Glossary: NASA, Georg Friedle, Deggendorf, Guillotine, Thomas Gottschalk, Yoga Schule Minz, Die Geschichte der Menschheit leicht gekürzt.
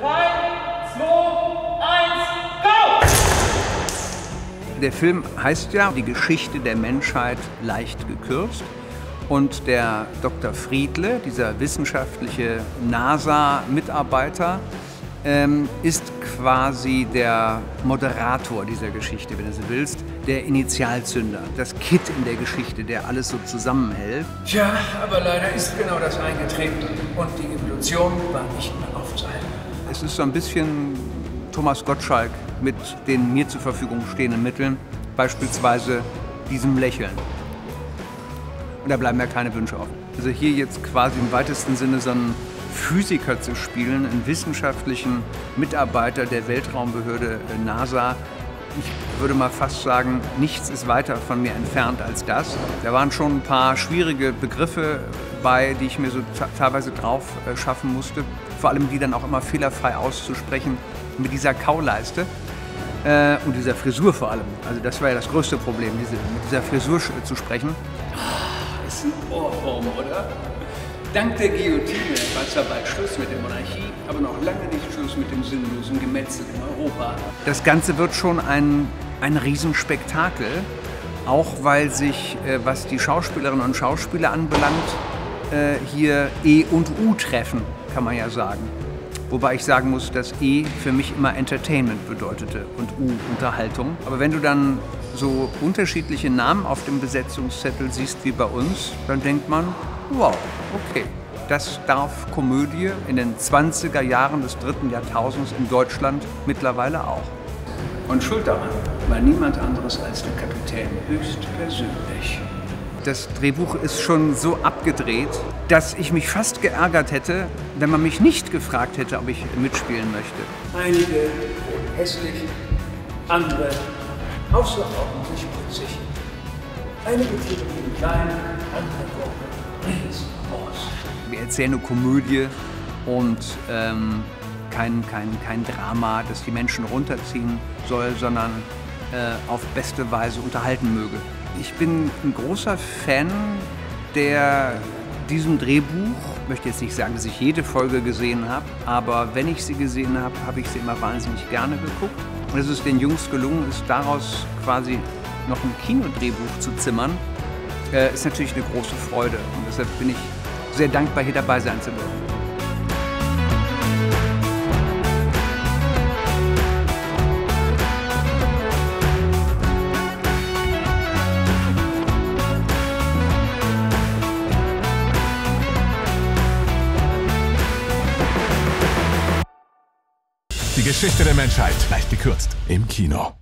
3, 2, 1, go! Der Film heißt ja Die Geschichte der Menschheit leicht gekürzt. Und der Dr. Friedle, dieser wissenschaftliche NASA-Mitarbeiter, ist quasi der Moderator dieser Geschichte, wenn du so willst, der Initialzünder, das Kit in der Geschichte, der alles so zusammenhält. Tja, aber leider ist genau das eingetreten und die Evolution war nicht mehr auf Zeit. Es ist so ein bisschen Thomas Gottschalk mit den mir zur Verfügung stehenden Mitteln, beispielsweise diesem Lächeln. Und da bleiben ja keine Wünsche offen. Also hier jetzt quasi im weitesten Sinne so ein Physiker zu spielen, einen wissenschaftlichen Mitarbeiter der Weltraumbehörde NASA. Ich würde mal fast sagen, nichts ist weiter von mir entfernt als das. Da waren schon ein paar schwierige Begriffe bei, die ich mir so teilweise drauf schaffen musste. Vor allem die dann auch immer fehlerfrei auszusprechen mit dieser Kauleiste und dieser Frisur vor allem. Also das war ja das größte Problem, mit dieser Frisur zu sprechen. Oh, ist ein Ohrwurm, oder? Dank der Guillotine war zwar bald Schluss mit der Monarchie, aber noch lange nicht Schluss mit dem sinnlosen Gemetzel in Europa. Das Ganze wird schon ein Riesenspektakel, auch weil sich, was die Schauspielerinnen und Schauspieler anbelangt, hier E und U treffen, kann man ja sagen. Wobei ich sagen muss, dass E für mich immer Entertainment bedeutete und U Unterhaltung. Aber wenn du dann so unterschiedliche Namen auf dem Besetzungszettel siehst wie bei uns, dann denkt man, wow, okay, das darf Komödie in den 20er Jahren des 3. Jahrtausends in Deutschland mittlerweile auch. Und schuld daran war niemand anderes als der Kapitän höchstpersönlich. Das Drehbuch ist schon so abgedreht, dass ich mich fast geärgert hätte, wenn man mich nicht gefragt hätte, ob ich mitspielen möchte. Einige hässlich, andere außerordentlich putzig. Einige Theorien klein, andere Gruppen. Wir erzählen eine Komödie und kein Drama, das die Menschen runterziehen soll, sondern auf beste Weise unterhalten möge. Ich bin ein großer Fan diesem Drehbuch. Ich möchte jetzt nicht sagen, dass ich jede Folge gesehen habe, aber wenn ich sie gesehen habe, habe ich sie immer wahnsinnig gerne geguckt. Und es ist den Jungs gelungen, ist daraus quasi noch ein Kinodrehbuch zu zimmern. Ist natürlich eine große Freude und deshalb bin ich sehr dankbar, hier dabei sein zu dürfen. Die Geschichte der Menschheit leicht gekürzt im Kino.